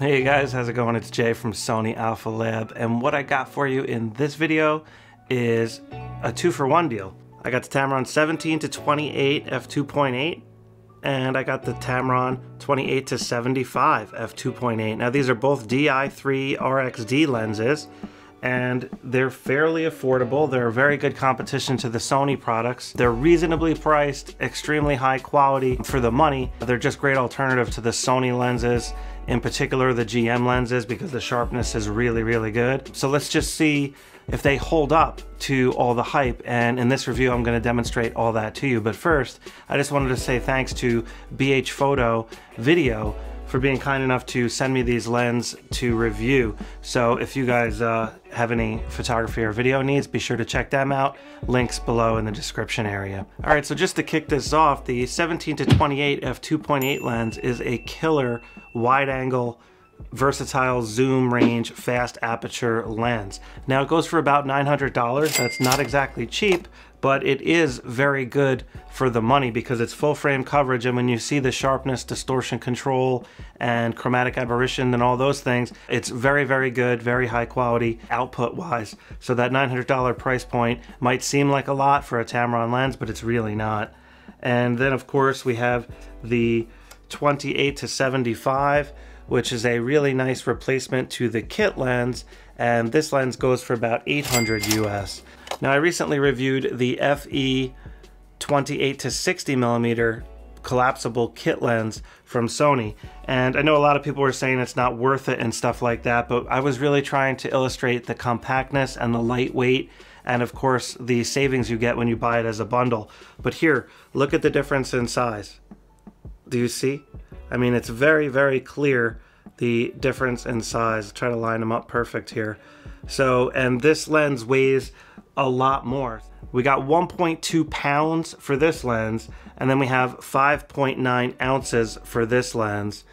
Hey guys, how's it going? It's Jay from Sony Alpha Lab, and what I got for you in this video is a 2-for-1 deal. I got the Tamron 17-28 f2.8, and I got the Tamron 28-75 f2.8. Now these are both DI3 RXD lenses, and they're fairly affordable. They're a very good competition to the Sony products. They're reasonably priced, extremely high quality for the money. They're just great alternative to the Sony lenses, in particular the GM lenses, because the sharpness is really, really good. So let's just see if they hold up to all the hype, and in this review I'm gonna demonstrate all that to you. But first, I just wanted to say thanks to BH Photo Video for being kind enough to send me these lenses to review. So if you guys have any photography or video needs, be sure to check them out. Links below in the description area. All right, so just to kick this off, the 17-28 f2.8 lens is a killer wide angle, versatile zoom range, fast aperture lens. Now it goes for about $900. That's not exactly cheap, but it is very good for the money because it's full frame coverage, and when you see the sharpness, distortion control, and chromatic aberration and all those things, it's very, very good, very high quality output wise. So that $900 price point might seem like a lot for a Tamron lens, but it's really not. And then of course we have the 28-75, which is a really nice replacement to the kit lens, and this lens goes for about $800 US. Now I recently reviewed the FE 28-60mm collapsible kit lens from Sony, and I know a lot of people were saying it's not worth it and stuff like that, but I was really trying to illustrate the compactness and the lightweight, and of course the savings you get when you buy it as a bundle. But here, look at the difference in size. Do you see? I mean, it's very, very clear the difference in size. Try to line them up perfect here. So, and this lens weighs a lot more. We got 1.2 pounds for this lens, and then we have 5.9 ounces for this lens,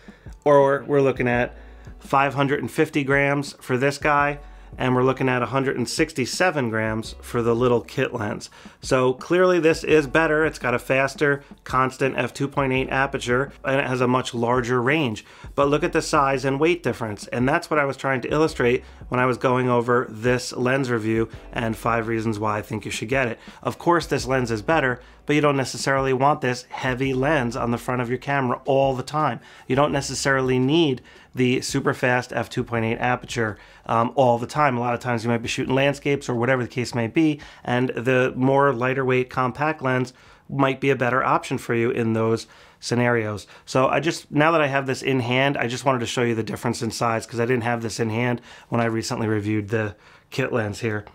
or we're looking at 550 grams for this guy, and we're looking at 167 grams for the little kit lens. So clearly this is better. It's got a faster, constant f2.8 aperture, and it has a much larger range. But look at the size and weight difference. And that's what I was trying to illustrate when I was going over this lens review and 5 reasons why I think you should get it. Of course this lens is better, but you don't necessarily want this heavy lens on the front of your camera all the time. You don't necessarily need the super fast f2.8 aperture all the time. A lot of times you might be shooting landscapes or whatever the case may be, and the more lighter weight compact lens might be a better option for you in those scenarios. So I just, now that I have this in hand, I just wanted to show you the difference in size because I didn't have this in hand when I recently reviewed the kit lens here.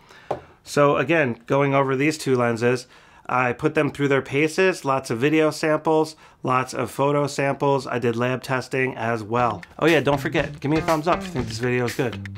So again, going over these two lenses, I put them through their paces, lots of video samples, lots of photo samples. I did lab testing as well. Oh yeah, don't forget, give me a thumbs up if you think this video is good.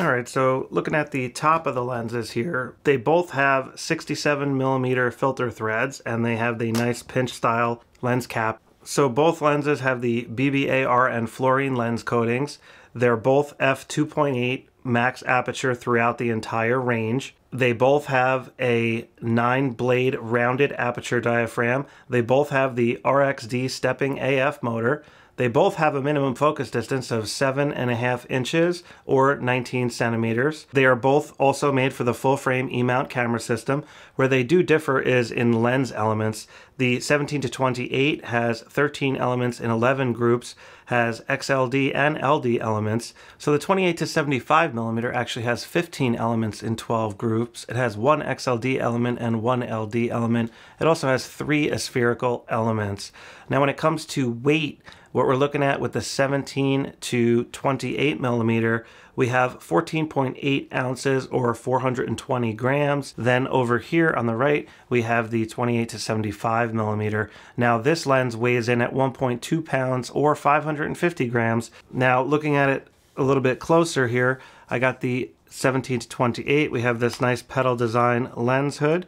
All right, so looking at the top of the lenses here, they both have 67mm filter threads, and they have the nice pinch style lens cap. So both lenses have the BBAR and fluorine lens coatings. They're both f2.8 max aperture throughout the entire range. They both have a 9-blade rounded aperture diaphragm. They both have the RXD stepping AF motor. They both have a minimum focus distance of 7.5 inches or 19 centimeters. They are both also made for the full frame E-mount camera system. Where they do differ is in lens elements. The 17-28 has 13 elements in 11 groups, has XLD and LD elements. So the 28-75mm actually has 15 elements in 12 groups. It has 1 XLD element and 1 LD element. It also has 3 aspherical elements. Now when it comes to weight, what we're looking at with the 17-28mm, we have 14.8 ounces or 420 grams. Then over here on the right, we have the 28-75mm. Now this lens weighs in at 1.2 pounds or 550 grams. Now looking at it a little bit closer here, I got the 17-28. We have this nice petal design lens hood.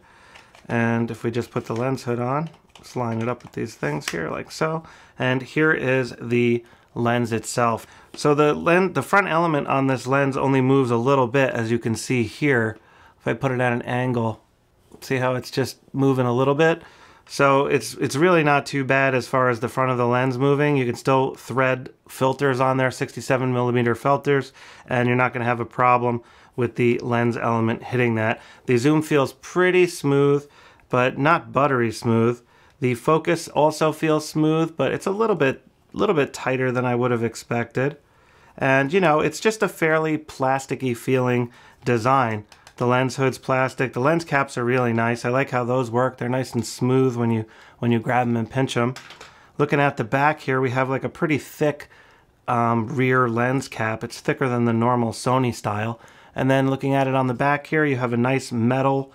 And if we just put the lens hood on, let's line it up with these things here like so. And here is the lens itself. So the front element on this lens only moves a little bit, as you can see here. If I put it at an angle, see how it's just moving a little bit? So it's really not too bad as far as the front of the lens moving. You can still thread filters on there, 67 millimeter filters, and you're not going to have a problem with the lens element hitting that. The zoom feels pretty smooth, but not buttery smooth. The focus also feels smooth, but it's a little bit tighter than I would have expected. And you know, it's just a fairly plasticky feeling design. The lens hood's plastic. The lens caps are really nice. I like how those work. They're nice and smooth when you grab them and pinch them. Looking at the back here, we have like a pretty thick rear lens cap. It's thicker than the normal Sony style. And then looking at it on the back here, you have a nice metal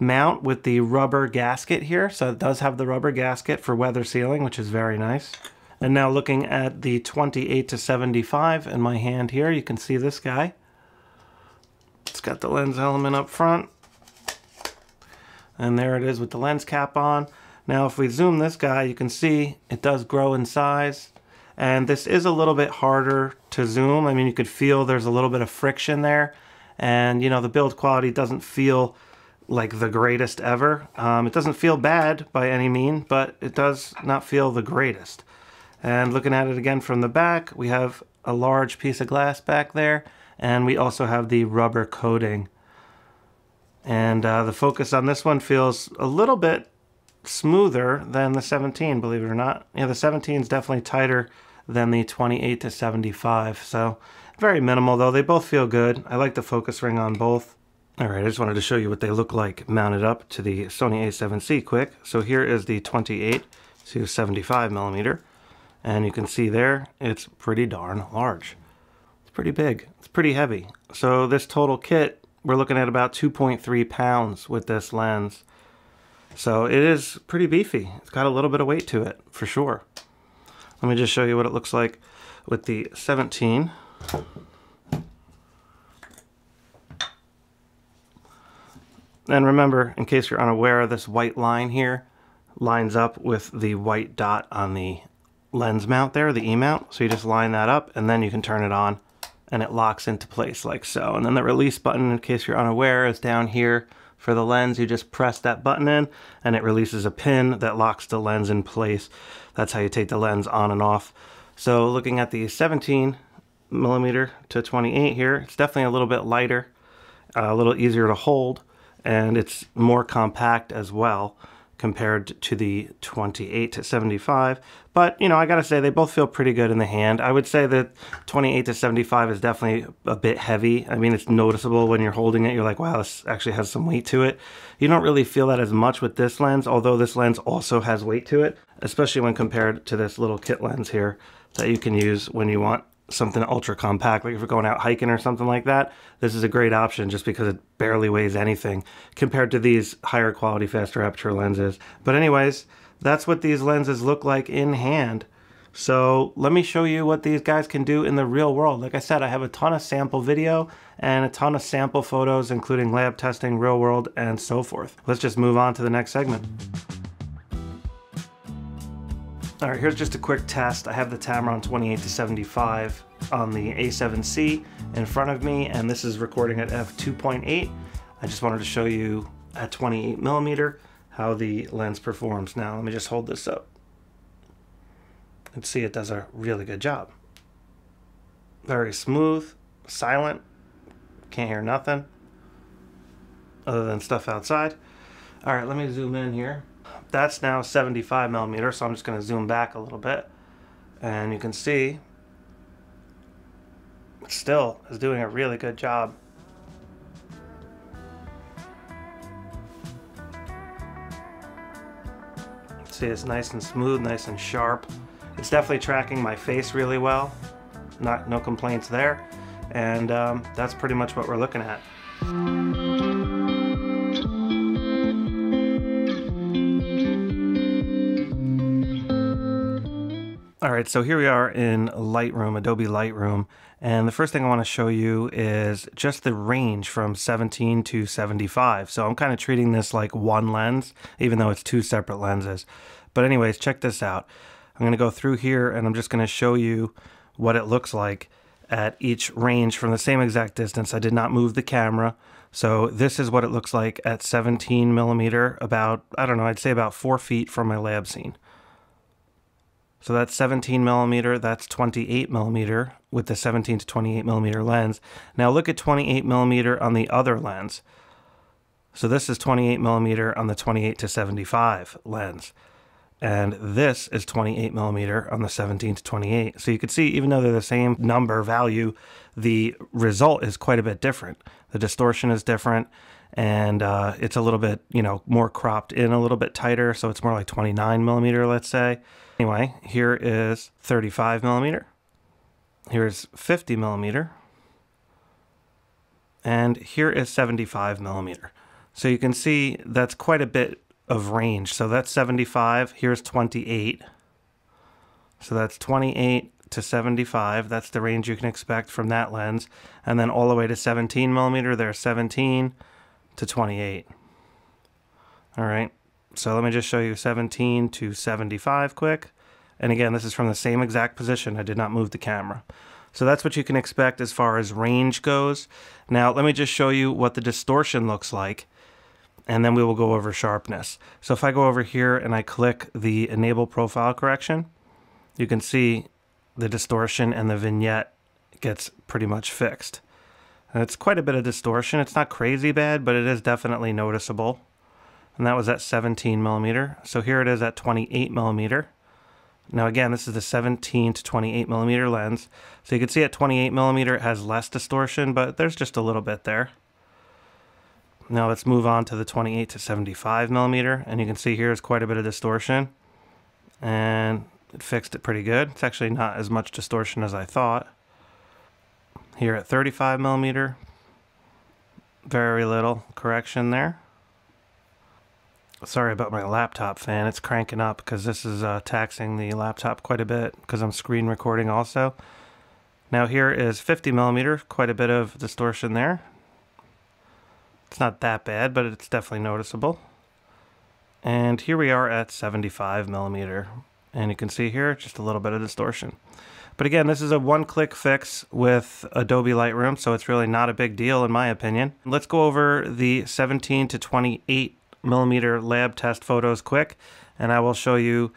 mount with the rubber gasket here. So it does have the rubber gasket for weather sealing, which is very nice. And now looking at the 28-75 in my hand here, you can see this guy. It's got the lens element up front, and there it is with the lens cap on. Now if we zoom this guy, you can see it does grow in size, and this is a little bit harder to zoom. I mean, you could feel there's a little bit of friction there, and you know, the build quality doesn't feel like the greatest ever. It doesn't feel bad by any means, but it does not feel the greatest. And looking at it again from the back, we have a large piece of glass back there. And we also have the rubber coating. And the focus on this one feels a little bit smoother than the 17, believe it or not. Yeah, the 17 is definitely tighter than the 28-75. So very minimal though. They both feel good. I like the focus ring on both. All right, I just wanted to show you what they look like mounted up to the Sony A7C quick. So here is the 28-75 millimeter. And you can see there, it's pretty darn large. Pretty big. It's pretty heavy. So this total kit, we're looking at about 2.3 pounds with this lens. So it is pretty beefy. It's got a little bit of weight to it for sure. Let me just show you what it looks like with the 17. And remember, in case you're unaware, this white line here lines up with the white dot on the lens mount there, the E mount. So you just line that up and then you can turn it on, and it locks into place like so. And then the release button, in case you're unaware, is down here for the lens. You just press that button in and it releases a pin that locks the lens in place. That's how you take the lens on and off. So looking at the 17 millimeter to 28 here, it's definitely a little bit lighter, a little easier to hold, and it's more compact as well compared to the 28-75. But you know, I gotta say they both feel pretty good in the hand. I would say that 28-75 is definitely a bit heavy. I mean, it's noticeable when you're holding it. You're like, wow, this actually has some weight to it. You don't really feel that as much with this lens, although this lens also has weight to it, especially when compared to this little kit lens here that you can use when you want something ultra compact. Like if you're going out hiking or something like that, this is a great option just because it barely weighs anything compared to these higher quality faster aperture lenses. But anyways, that's what these lenses look like in hand. So let me show you what these guys can do in the real world. Like I said, I have a ton of sample video and a ton of sample photos, including lab testing, real world, and so forth. Let's just move on to the next segment. All right, here's just a quick test. I have the Tamron 28-75 on the A7C in front of me, and this is recording at f2.8. I just wanted to show you at 28 millimeter how the lens performs. Now, let me just hold this up and see, it does a really good job. Very smooth, silent, can't hear nothing other than stuff outside. All right, let me zoom in here. That's now 75 millimeter, so I'm just going to zoom back a little bit, and you can see it still is doing a really good job. See, it's nice and smooth, nice and sharp. It's definitely tracking my face really well. No complaints there, and that's pretty much what we're looking at. All right, so here we are in Lightroom, Adobe Lightroom, and the first thing I want to show you is just the range from 17-75. So I'm kind of treating this like one lens, even though it's two separate lenses. But anyways, check this out. I'm going to go through here and I'm just going to show you what it looks like at each range from the same exact distance. I did not move the camera. So this is what it looks like at 17 millimeter, about, I don't know, I'd say about 4 feet from my lab scene. So that's 17 millimeter, that's 28 millimeter with the 17 to 28 millimeter lens. Now look at 28 millimeter on the other lens. So this is 28 millimeter on the 28 to 75 lens. And this is 28 millimeter on the 17 to 28. So you can see, even though they're the same number value, the result is quite a bit different. The distortion is different, and it's a little bit, you know, more cropped in, a little bit tighter. So it's more like 29 millimeter, let's say. Anyway, here is 35 millimeter. Here is 50 millimeter. And here is 75 millimeter. So you can see that's quite a bit of range. So that's 75, here's 28. So that's 28 to 75. That's the range you can expect from that lens. And then all the way to 17 millimeter, there's 17 to 28. All right, so let me just show you 17 to 75 quick. And again, this is from the same exact position. I did not move the camera. So that's what you can expect as far as range goes. Now, let me just show you what the distortion looks like, and then we will go over sharpness. So if I go over here and I click the enable profile correction, you can see the distortion and the vignette gets pretty much fixed. And it's quite a bit of distortion. It's not crazy bad, but it is definitely noticeable. And that was at 17 millimeter. So here it is at 28 millimeter. Now again, this is the 17 to 28 millimeter lens. So you can see at 28 millimeter, it has less distortion, but there's just a little bit there. Now let's move on to the 28 to 75 millimeter, and you can see here is quite a bit of distortion, and it fixed it pretty good. It's actually not as much distortion as I thought. Here at 35 millimeter, very little correction there. Sorry about my laptop fan, it's cranking up because this is taxing the laptop quite a bit because I'm screen recording also. Now here is 50 millimeter, quite a bit of distortion there. It's not that bad, but it's definitely noticeable. And here we are at 75 millimeter. And you can see here, just a little bit of distortion. But again, this is a one-click fix with Adobe Lightroom, so it's really not a big deal in my opinion. Let's go over the 17 to 28 millimeter lab test photos quick, and I will show you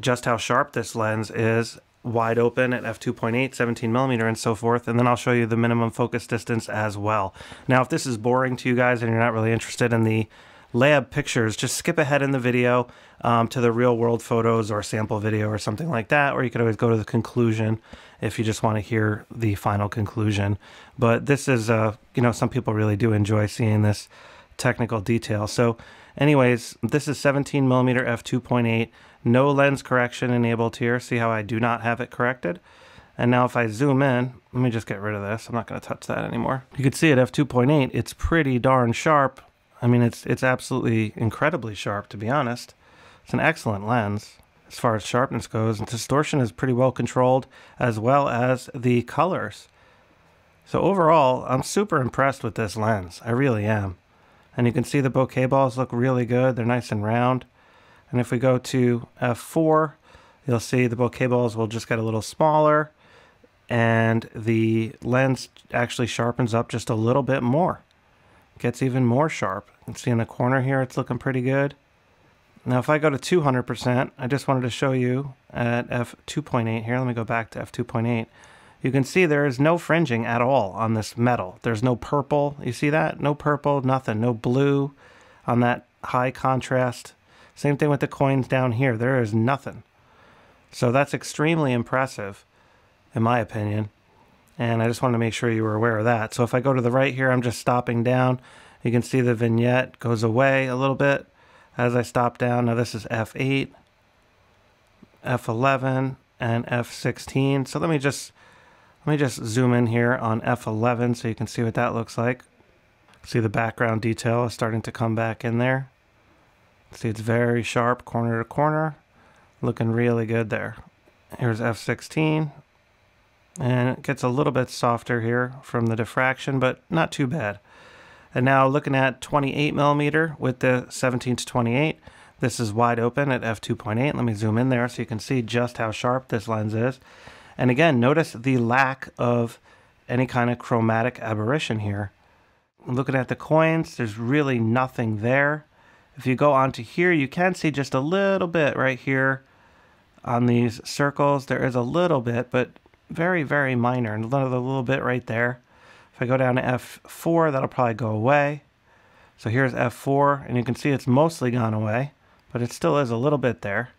just how sharp this lens is wide open at f2.8, 17 millimeter, and so forth. And then I'll show you the minimum focus distance as well. Now, if this is boring to you guys and you're not really interested in the lab pictures, just skip ahead in the video to the real world photos or sample video or something like that, or you could always go to the conclusion if you just want to hear the final conclusion. But this is, you know, some people really do enjoy seeing this technical detail. So anyways, this is 17 millimeter f2.8, no lens correction enabled here. See how I do not have it corrected? And now if I zoom in, let me just get rid of this. I'm not going to touch that anymore. You can see at f2.8, it's pretty darn sharp. I mean, it's absolutely incredibly sharp, to be honest. It's an excellent lens as far as sharpness goes, and distortion is pretty well controlled, as well as the colors. So overall, I'm super impressed with this lens. I really am. And you can see the bokeh balls look really good. They're nice and round. And if we go to f4, you'll see the bokeh balls will just get a little smaller, and the lens actually sharpens up just a little bit more. It gets even more sharp. You can see in the corner here, it's looking pretty good. Now, if I go to 200%, I just wanted to show you at f2.8 here. Let me go back to f2.8. You can see there is no fringing at all on this metal. There's no purple, you see that? No purple, nothing, no blue on that high contrast. Same thing with the coins down here, there is nothing. So that's extremely impressive, in my opinion. And I just wanted to make sure you were aware of that. So if I go to the right here, I'm just stopping down. You can see the vignette goes away a little bit as I stop down. Now this is F8, F11, and F16. So let me just zoom in here on F11 so you can see what that looks like. See the background detail is starting to come back in there. See, it's very sharp corner to corner. Looking really good there. Here's F16. And it gets a little bit softer here from the diffraction, but not too bad. And now looking at 28 millimeter with the 17 to 28. This is wide open at F2.8. Let me zoom in there so you can see just how sharp this lens is. And again, notice the lack of any kind of chromatic aberration here. Looking at the coins, there's really nothing there. If you go onto here, you can see just a little bit right here on these circles. There is a little bit, but very, very minor. And another little bit right there. If I go down to F4, that'll probably go away. So here's F4, and you can see it's mostly gone away, but it still is a little bit there.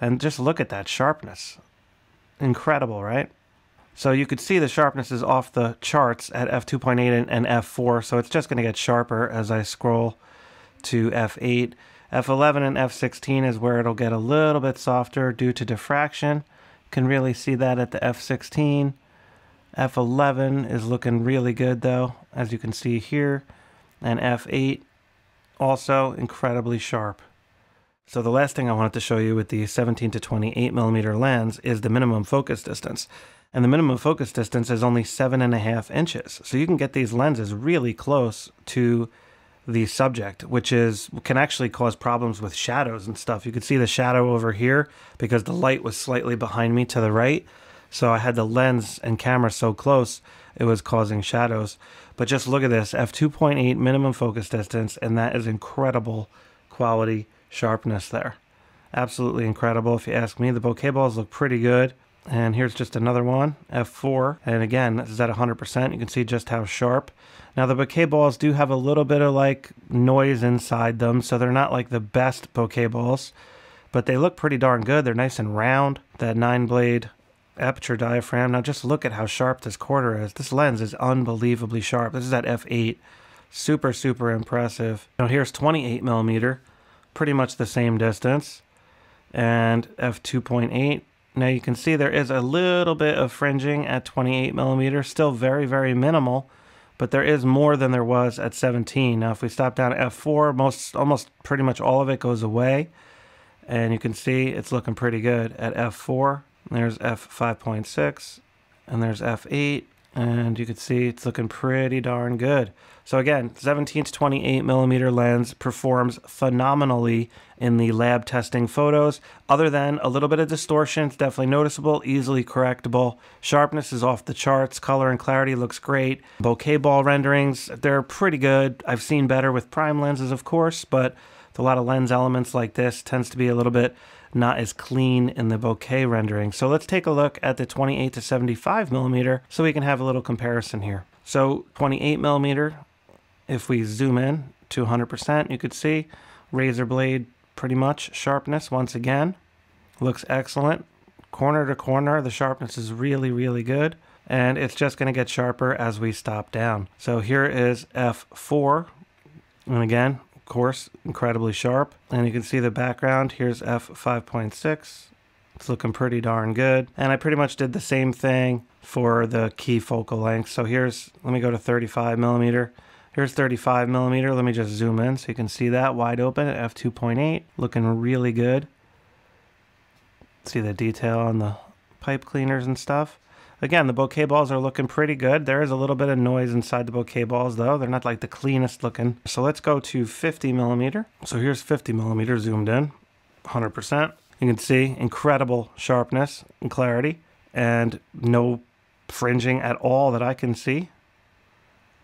And just look at that sharpness. Incredible, right? So you could see the sharpness is off the charts at f2.8 and f4, so it's just going to get sharper as I scroll to f8. f11 and f16 is where it'll get a little bit softer due to diffraction. You can really see that at the f16. f11 is looking really good though, as you can see here. And f8 also incredibly sharp. So the last thing I wanted to show you with the 17 to 28 millimeter lens is the minimum focus distance. And the minimum focus distance is only 7.5 inches. So you can get these lenses really close to the subject, which can actually cause problems with shadows and stuff. You could see the shadow over here because the light was slightly behind me to the right. So I had the lens and camera so close, it was causing shadows. But just look at this, f2.8 minimum focus distance, and that is incredible quality sharpness there. Absolutely incredible, if you ask me. The bokeh balls look pretty good. And here's just another one, f4. And again, this is at 100%. You can see just how sharp. Now the bokeh balls do have a little bit of like noise inside them, so they're not like the best bokeh balls, but they look pretty darn good. They're nice and round. That 9-blade aperture diaphragm. Now just look at how sharp this quarter is. This lens is unbelievably sharp. This is at f8. Super, super impressive. Now here's 28 millimeter. Pretty much the same distance, and f2.8. now you can see there is a little bit of fringing at 28 millimeter, still very, very minimal, but there is more than there was at 17. Now if we stop down at f4, almost pretty much all of it goes away, and you can see it's looking pretty good at f4. There's f5.6, and there's f8, and you can see it's looking pretty darn good. So again, 17 to 28 millimeter lens performs phenomenally in the lab testing photos, other than a little bit of distortion. It's definitely noticeable, easily correctable. Sharpness is off the charts. Color and clarity looks great. Bokeh ball renderings, they're pretty good. I've seen better with prime lenses, of course, but with a lot of lens elements like this, tends to be a little bit not as clean in the bokeh rendering. So let's take a look at the 28 to 75 millimeter so we can have a little comparison here. So 28 millimeter, if we zoom in to 100%, you could see razor blade pretty much sharpness once again. Looks excellent. Corner to corner, the sharpness is really, really good. And it's just gonna get sharper as we stop down. So here is F4, and again, of course, incredibly sharp. And you can see the background. Here's f5.6. It's looking pretty darn good. And I pretty much did the same thing for the key focal length. So here's, let me go to 35 millimeter. Here's 35 millimeter. Let me just zoom in so you can see that wide open at f2.8, looking really good. See the detail on the pipe cleaners and stuff. Again, the bokeh balls are looking pretty good. There is a little bit of noise inside the bokeh balls though. They're not like the cleanest looking. So let's go to 50 millimeter. So here's 50 millimeter zoomed in, 100%. You can see incredible sharpness and clarity and no fringing at all that I can see.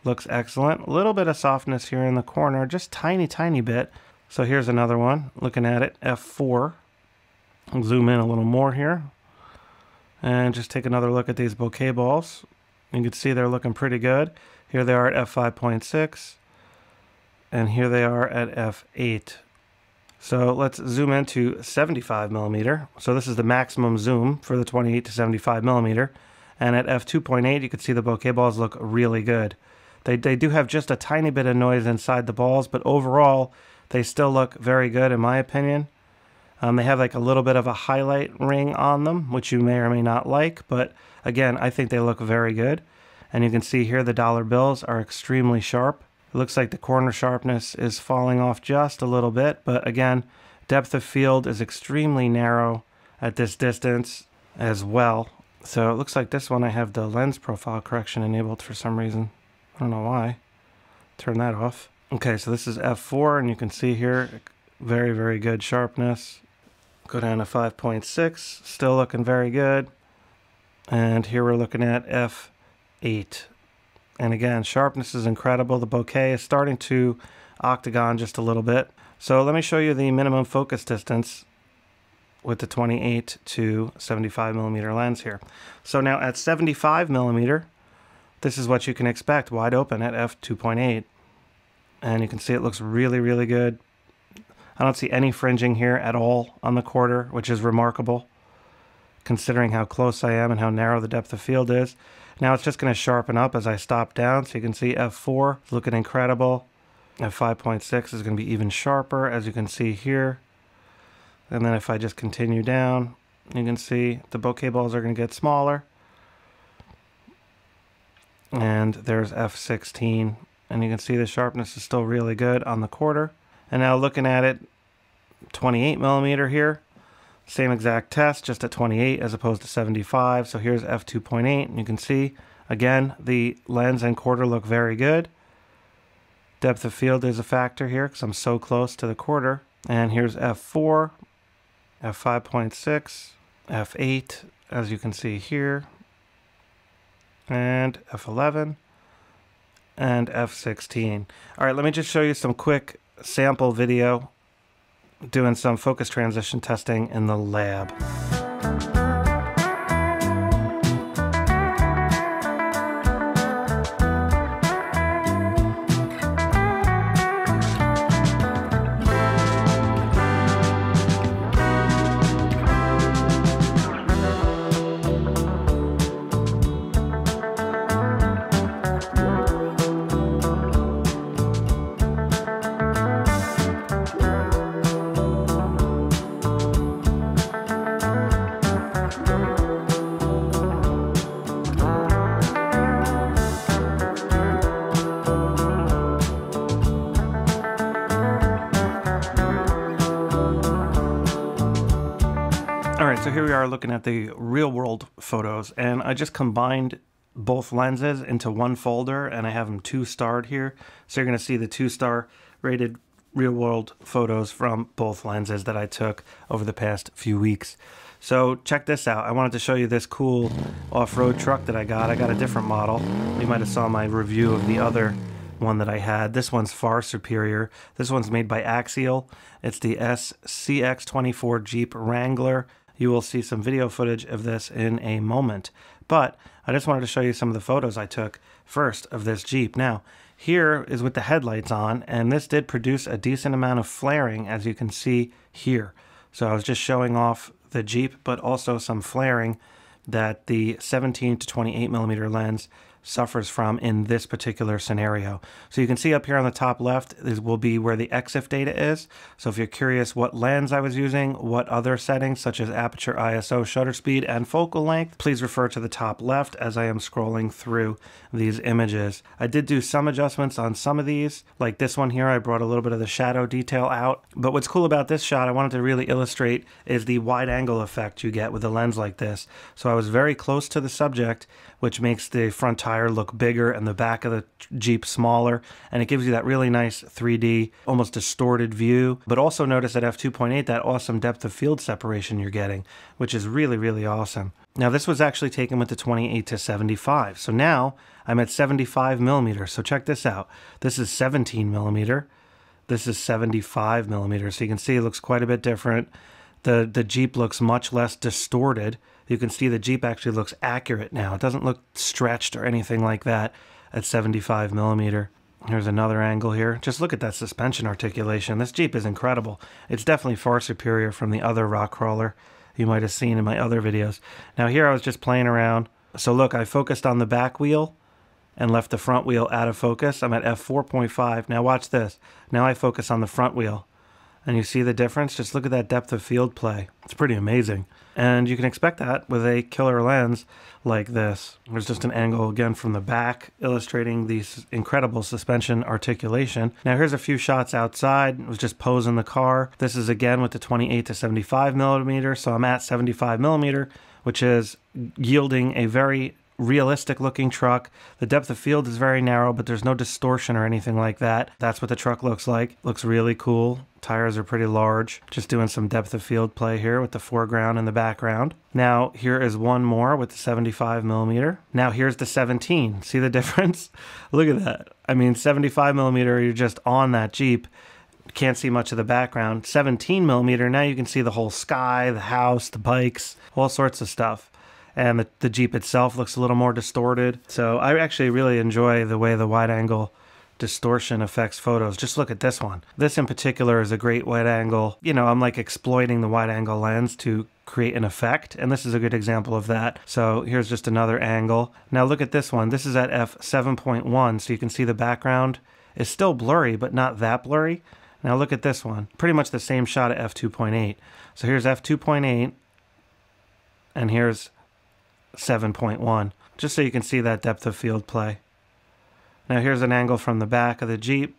Looks excellent. A little bit of softness here in the corner, just tiny, tiny bit. So here's another one, looking at it, F4. I'll zoom in a little more here. And just take another look at these bokeh balls. You can see they're looking pretty good. Here they are at f5.6, and here they are at f8. So let's zoom into 75 millimeter. So this is the maximum zoom for the 28 to 75 millimeter. And at f2.8, you can see the bokeh balls look really good. They do have just a tiny bit of noise inside the balls, but overall, they still look very good in my opinion. They have like a little bit of a highlight ring on them, which you may or may not like, but again, I think they look very good. And you can see here the dollar bills are extremely sharp. It looks like the corner sharpness is falling off just a little bit, but again, depth of field is extremely narrow at this distance as well. So it looks like this one I have the lens profile correction enabled for some reason. I don't know why. Turn that off. Okay, so this is F4, and you can see here, very, very good sharpness. Go down to 5.6, still looking very good. And here we're looking at F8. And again, sharpness is incredible. The bokeh is starting to octagon just a little bit. So let me show you the minimum focus distance with the 28 to 75 millimeter lens here. So now at 75 millimeter, this is what you can expect, wide open at f2.8. And you can see it looks really, really good. I don't see any fringing here at all on the quarter, which is remarkable, considering how close I am and how narrow the depth of field is. Now it's just going to sharpen up as I stop down, so you can see f4 is looking incredible. f5.6 is going to be even sharper, as you can see here. And then if I just continue down, you can see the bokeh balls are going to get smaller. And there's f16, and you can see the sharpness is still really good on the quarter. And now looking at it, 28 millimeter here, same exact test, just at 28 as opposed to 75. So here's f2.8, and you can see again the lens and quarter look very good. Depth of field is a factor here because I'm so close to the quarter. And here's f4, f5.6, f8, as you can see here, and f11 and f16. All right, let me just show you some quick sample video doing some focus transition testing in the lab. So here we are looking at the real world photos, and I just combined both lenses into one folder, and I have them two-starred here. So you're going to see the two-star rated real world photos from both lenses that I took over the past few weeks. So check this out. I wanted to show you this cool off-road truck that I got. I got a different model. You might have saw my review of the other one that I had. This one's far superior. This one's made by Axial. It's the SCX24 Jeep Wrangler. You will see some video footage of this in a moment. But I just wanted to show you some of the photos I took first of this Jeep. Now, here is with the headlights on, and this did produce a decent amount of flaring, as you can see here. So I was just showing off the Jeep, but also some flaring that the 17 to 28 millimeter lens suffers from in this particular scenario. So you can see up here on the top left is will be where the EXIF data is. So if you're curious what lens I was using, what other settings such as aperture, ISO, shutter speed, and focal length, please refer to the top left as I am scrolling through these images. I did do some adjustments on some of these, like this one here. I brought a little bit of the shadow detail out. But what's cool about this shot I wanted to really illustrate is the wide angle effect you get with a lens like this. So I was very close to the subject, which makes the front tire look bigger and the back of the Jeep smaller, and it gives you that really nice 3D, almost distorted view. But also notice at f2.8 that awesome depth of field separation you're getting, which is really, really awesome. Now this was actually taken with the 28 to 75. So now I'm at 75 millimeter. So check this out. This is 17 millimeter. This is 75 millimeter. So you can see it looks quite a bit different. The Jeep looks much less distorted. You can see the Jeep actually looks accurate now. It doesn't look stretched or anything like that at 75 millimeter. Here's another angle here. Just look at that suspension articulation. This Jeep is incredible. It's definitely far superior from the other rock crawler you might have seen in my other videos. Now here I was just playing around. So look, I focused on the back wheel and left the front wheel out of focus. I'm at f4.5. Now watch this. Now I focus on the front wheel. And you see the difference? Just look at that depth of field play. It's pretty amazing. And you can expect that with a killer lens like this. There's just an angle again from the back illustrating the incredible suspension articulation. Now here's a few shots outside. It was just posing the car. This is again with the 28 to 75 millimeter. So I'm at 75 millimeter, which is yielding a very realistic looking truck. The depth of field is very narrow, but there's no distortion or anything like that. That's what the truck looks like. Looks really cool. Tires are pretty large. Just doing some depth of field play here with the foreground and the background. Now here is one more with the 75 millimeter. Now here's the 17. See the difference? Look at that. I mean, 75 millimeter, you're just on that Jeep. Can't see much of the background. 17 millimeter, now you can see the whole sky, the house, the bikes, all sorts of stuff. And the Jeep itself looks a little more distorted. So I actually really enjoy the way the wide angle distortion affects photos. Just look at this one. This in particular is a great wide angle. You know, I'm like exploiting the wide angle lens to create an effect, and this is a good example of that. So here's just another angle. Now look at this one. This is at f7.1, so you can see the background is still blurry, but not that blurry. Now look at this one. Pretty much the same shot at f2.8. So here's f2.8, and here's 7.1, just so you can see that depth of field play. Now here's an angle from the back of the Jeep,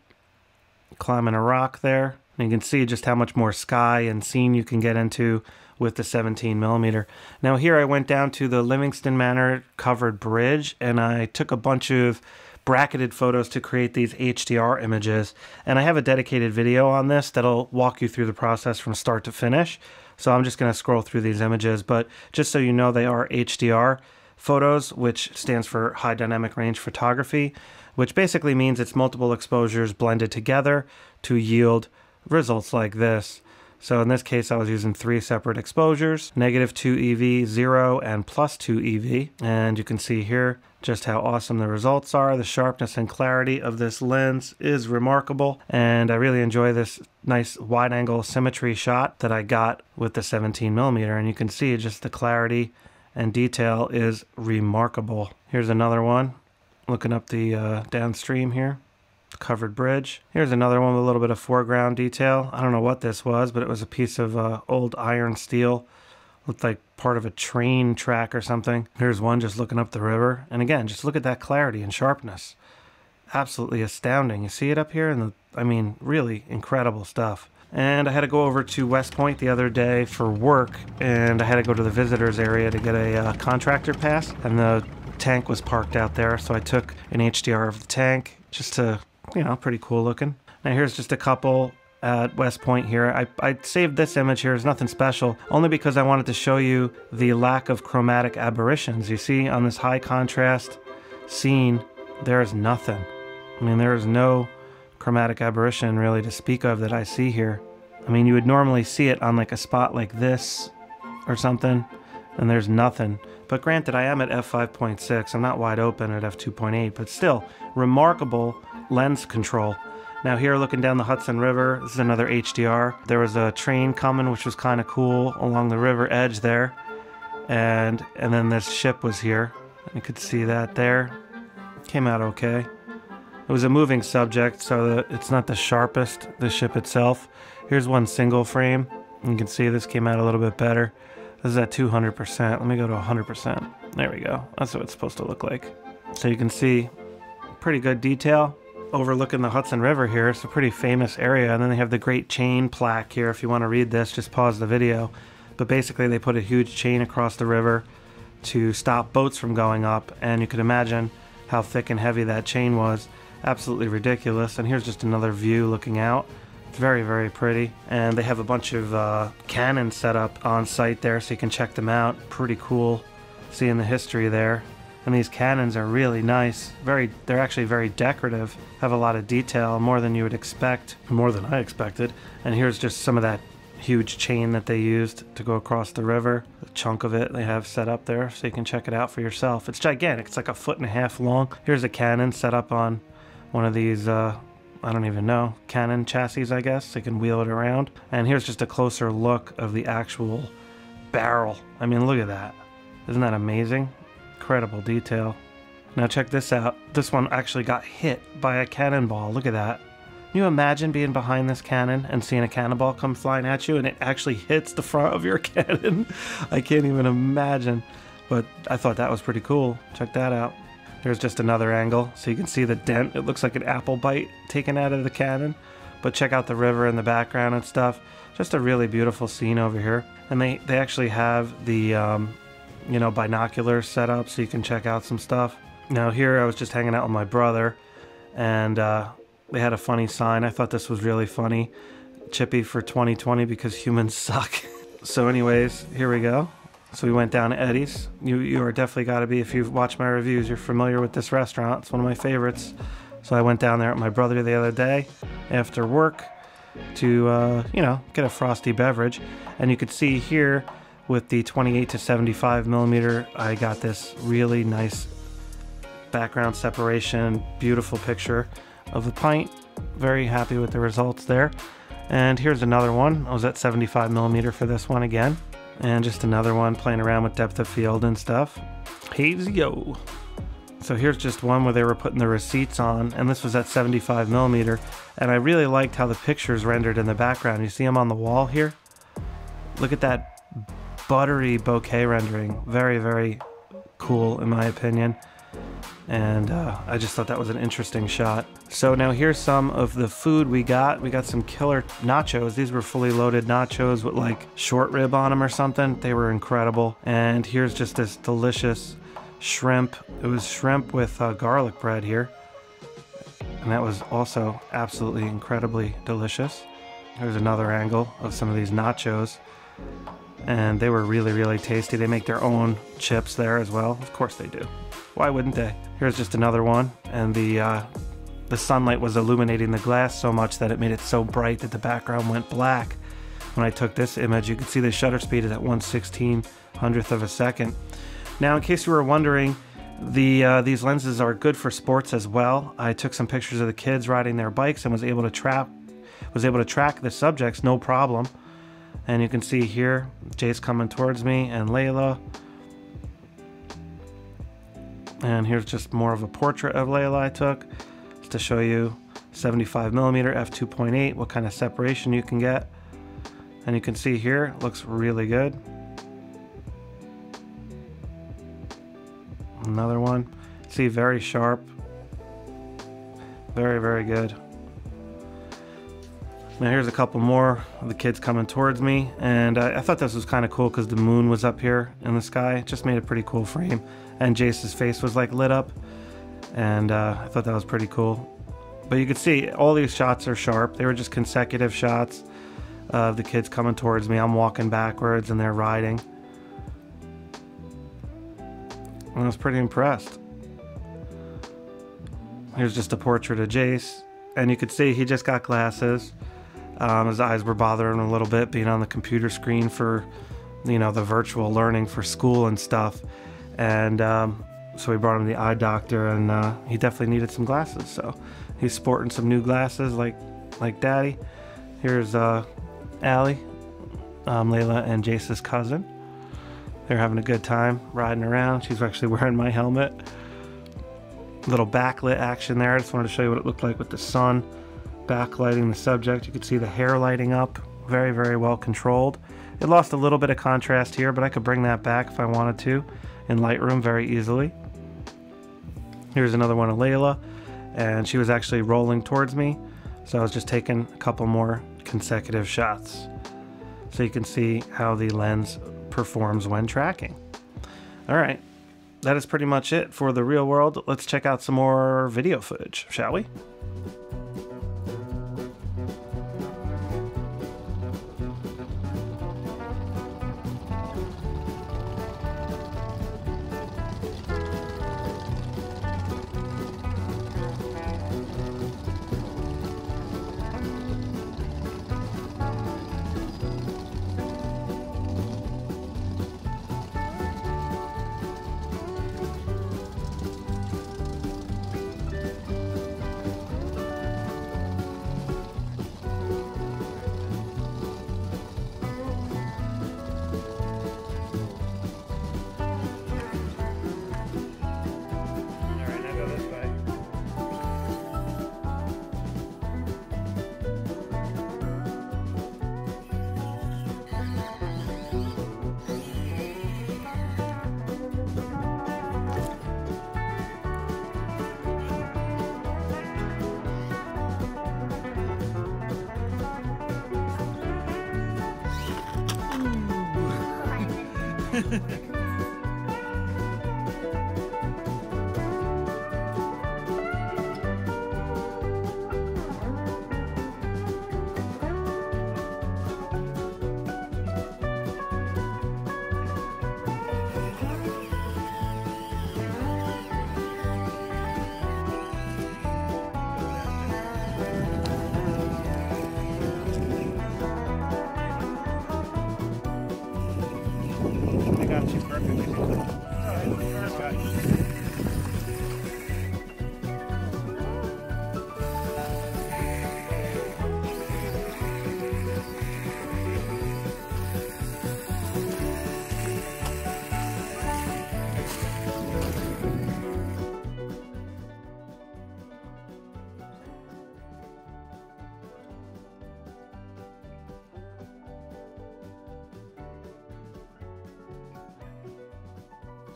climbing a rock there. And you can see just how much more sky and scene you can get into with the 17 millimeter. Now here I went down to the Livingston Manor covered bridge, and I took a bunch of bracketed photos to create these HDR images. And I have a dedicated video on this that'll walk you through the process from start to finish. So I'm just going to scroll through these images, but just so you know, they are HDR photos, which stands for High Dynamic Range Photography, which basically means it's multiple exposures blended together to yield results like this. So in this case, I was using three separate exposures, -2 EV, 0, and +2 EV. And you can see here just how awesome the results are. The sharpness and clarity of this lens is remarkable. And I really enjoy this nice wide angle symmetry shot that I got with the 17 millimeter. And you can see just the clarity and detail is remarkable. Here's another one looking up the downstream here. Covered bridge. Here's another one with a little bit of foreground detail. I don't know what this was, but it was a piece of old iron steel. Looked like part of a train track or something. Here's one just looking up the river. And again, just look at that clarity and sharpness. Absolutely astounding. You see it up here? And I mean, really incredible stuff. And I had to go over to West Point the other day for work, and I had to go to the visitors area to get a contractor pass. And the tank was parked out there, so I took an HDR of the tank just to, you know, pretty cool looking. Now here's just a couple at West Point here. I saved this image here. It's nothing special, only because I wanted to show you the lack of chromatic aberrations. You see on this high contrast scene, there is nothing. I mean, there is no chromatic aberration really to speak of that I see here. I mean, you would normally see it on like a spot like this or something, and there's nothing. But granted, I am at f5.6. I'm not wide open at f2.8, but still remarkable lens control. Now here, looking down the Hudson River, this is another HDR. There was a train coming, which was kind of cool, along the river edge there. And then this ship was here. You could see that there. Came out okay. It was a moving subject, so it's not the sharpest, the ship itself. Here's one single frame. You can see this came out a little bit better. This is at 200%. Let me go to 100%. There we go. That's what it's supposed to look like. So you can see pretty good detail. Overlooking the Hudson River here. It's a pretty famous area, and then they have the Great Chain plaque here. If you want to read this, just pause the video. But basically they put a huge chain across the river to stop boats from going up, and you could imagine how thick and heavy that chain was. Absolutely ridiculous. And here's just another view looking out. It's very, very pretty, and they have a bunch of cannons set up on site there, so you can check them out. Pretty cool seeing the history there. And these cannons are really nice. They're actually very decorative, have a lot of detail, more than you would expect, more than I expected. And here's just some of that huge chain that they used to go across the river. A chunk of it they have set up there, so you can check it out for yourself. It's gigantic. It's like 1.5 feet long. Here's a cannon set up on one of these, I don't even know, cannon chassis, I guess. They can wheel it around. And here's just a closer look of the actual barrel. I mean, look at that. Isn't that amazing? Incredible detail. Now check this out. This one actually got hit by a cannonball. Look at that. Can you imagine being behind this cannon and seeing a cannonball come flying at you and it actually hits the front of your cannon? I can't even imagine, but I thought that was pretty cool. Check that out. There's just another angle, so you can see the dent. It looks like an apple bite taken out of the cannon, but check out the river in the background and stuff. Just a really beautiful scene over here. And they actually have the you know, binoculars set up so you can check out some stuff. Now here I was just hanging out with my brother, and they had a funny sign. I thought this was really funny. chippy for 2020 because humans suck. So anyways, here we go. So we went down to Eddie's. You are definitely gotta be, if you've watched my reviews, you're familiar with this restaurant. It's one of my favorites. So I went down there with my brother the other day after work to, you know, get a frosty beverage. And you could see here with the 28 to 75 millimeter, I got this really nice background separation, beautiful picture of the pint. Very happy with the results there. And here's another one. I was at 75 millimeter for this one again. And just another one playing around with depth of field and stuff. Here's yo. So here's just one where they were putting the receipts on, and this was at 75 millimeter. And I really liked how the pictures rendered in the background. You see them on the wall here? Look at that buttery bokeh rendering. Very, very cool in my opinion. And I just thought that was an interesting shot. So now here's some of the food we got. We got some killer nachos. These were fully loaded nachos with like short rib on them or something. They were incredible. And here's just this delicious shrimp. It was shrimp with garlic bread here. And that was also absolutely incredibly delicious. Here's another angle of some of these nachos. And they were really, really tasty. They make their own chips there as well. Of course they do. Why wouldn't they? Here's just another one, and the sunlight was illuminating the glass so much that it made it so bright that the background went black. When I took this image, you can see the shutter speed is at 1/1600th of a second. Now, in case you were wondering, these lenses are good for sports as well. I took some pictures of the kids riding their bikes and was able to track the subjects, no problem. And you can see here, Jay's coming towards me and Layla. And here's just more of a portrait of Layla I took just to show you 75 millimeter f/2.8, what kind of separation you can get. And you can see here, it looks really good. Another one, see, very sharp, very, very good. Now here's a couple more of the kids coming towards me, and I thought this was kind of cool because the moon was up here in the sky. It just made a pretty cool frame, and Jace's face was like lit up, and I thought that was pretty cool. But you could see all these shots are sharp. They were just consecutive shots of the kids coming towards me. I'm walking backwards and they're riding, and I was pretty impressed. Here's just a portrait of Jace, and you could see he just got glasses. His eyes were bothering him a little bit being on the computer screen for, you know, the virtual learning for school and stuff. And so we brought him to the eye doctor, and he definitely needed some glasses. So he's sporting some new glasses like daddy. Here's Allie, Layla and Jace's cousin. They're having a good time riding around. She's actually wearing my helmet. Little backlit action there. I just wanted to show you what it looked like with the sun backlighting the subject. You could see the hair lighting up. Very, very well controlled. It lost a little bit of contrast here, but I could bring that back if I wanted to in Lightroom very easily. Here's another one of Layla, and she was actually rolling towards me, so I was just taking a couple more consecutive shots. So you can see how the lens performs when tracking. All right, that is pretty much it for the real world. Let's check out some more video footage, shall we?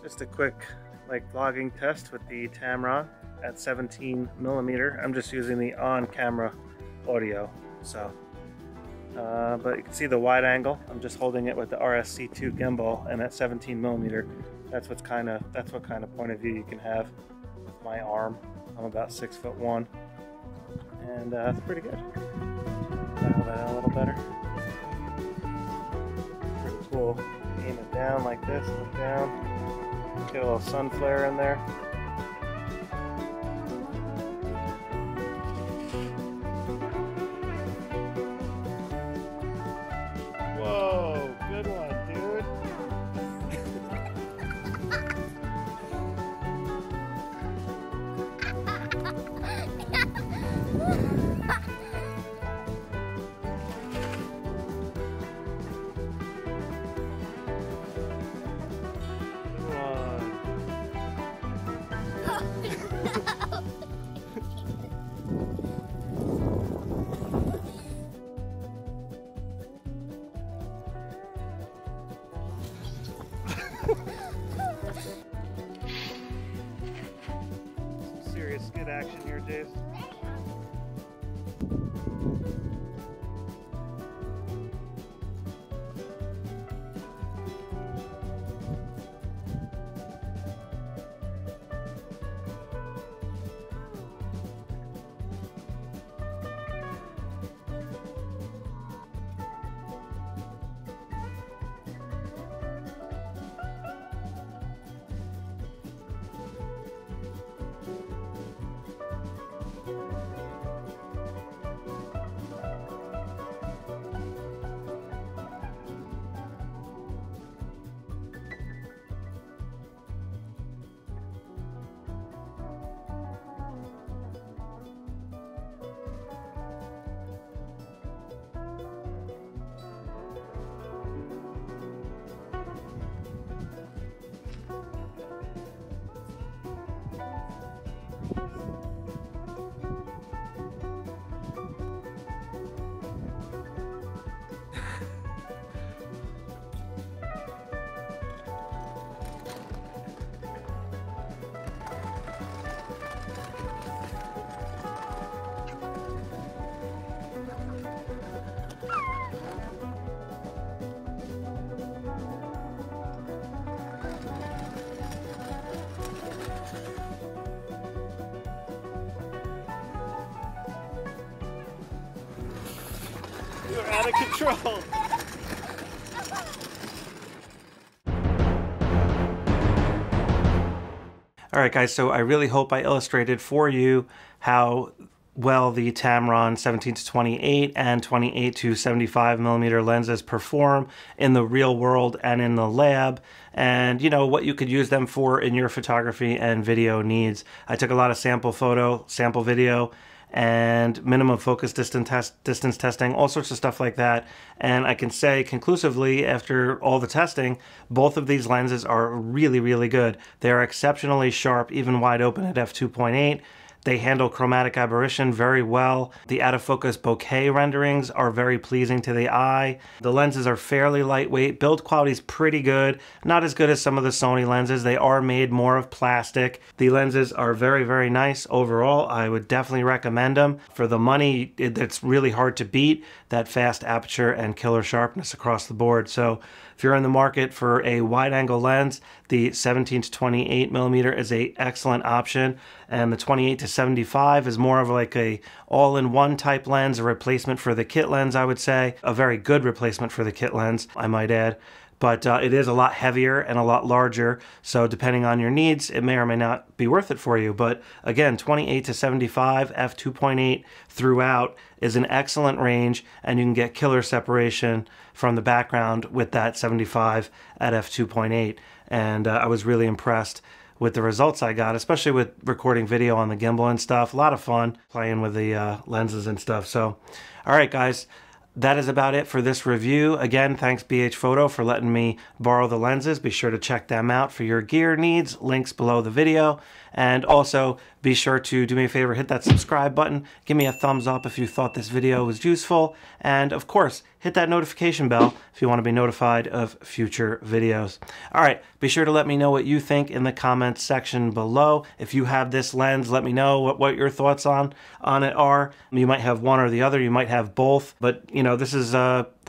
Just a quick vlogging test with the Tamron at 17mm. I'm just using the on-camera audio, so but you can see the wide angle. I'm just holding it with the RSC2 gimbal, and at 17mm, that's what kind of point of view you can have with my arm. I'm about 6'1", and it's pretty good. Dial that out a little better. Pretty cool. Aim it down like this. Look down. Get a little sun flare in there. Some serious skid action here, Jace. You're out of control. All right, guys, so I really hope I illustrated for you how well the Tamron 17-28 and 28-75mm lenses perform in the real world and in the lab, and you know what you could use them for in your photography and video needs. I took a lot of sample photo, sample video, and minimum focus distance testing, all sorts of stuff like that. And I can say conclusively, after all the testing, both of these lenses are really, really good. They are exceptionally sharp, even wide open at f/2.8. They handle chromatic aberration very well. The out-of-focus bokeh renderings are very pleasing to the eye. The lenses are fairly lightweight. Build quality is pretty good. Not as good as some of the Sony lenses. They are made more of plastic. The lenses are very, very nice overall. I would definitely recommend them. For the money, it's really hard to beat that fast aperture and killer sharpness across the board. So if you're in the market for a wide-angle lens, the 17-28mm is an excellent option, and the 28-75 is more of like a all-in-one type lens, a replacement for the kit lens, I would say. A very good replacement for the kit lens, I might add. But it is a lot heavier and a lot larger, so depending on your needs, it may or may not be worth it for you. But again, 28-75, f/2.8 throughout is an excellent range, and you can get killer separation from the background with that 75 at f/2.8. And I was really impressed with the results I got, especially with recording video on the gimbal and stuff. A lot of fun playing with the lenses and stuff. So, all right, guys. That is about it for this review. Again, thanks BH Photo for letting me borrow the lenses. Be sure to check them out for your gear needs. Links below the video. And also, be sure to do me a favor, hit that subscribe button. Give me a thumbs up if you thought this video was useful. And of course, hit that notification bell if you want to be notified of future videos. All right, be sure to let me know what you think in the comments section below. If you have this lens, let me know what your thoughts on it are. You might have one or the other, you might have both, but you know, this is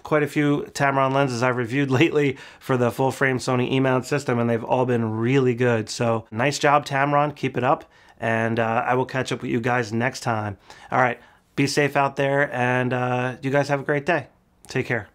quite a few Tamron lenses I've reviewed lately for the full frame Sony E-mount system, and they've all been really good. So nice job, Tamron, keep it up, and I will catch up with you guys next time. All right, be safe out there, and you guys have a great day. Take care.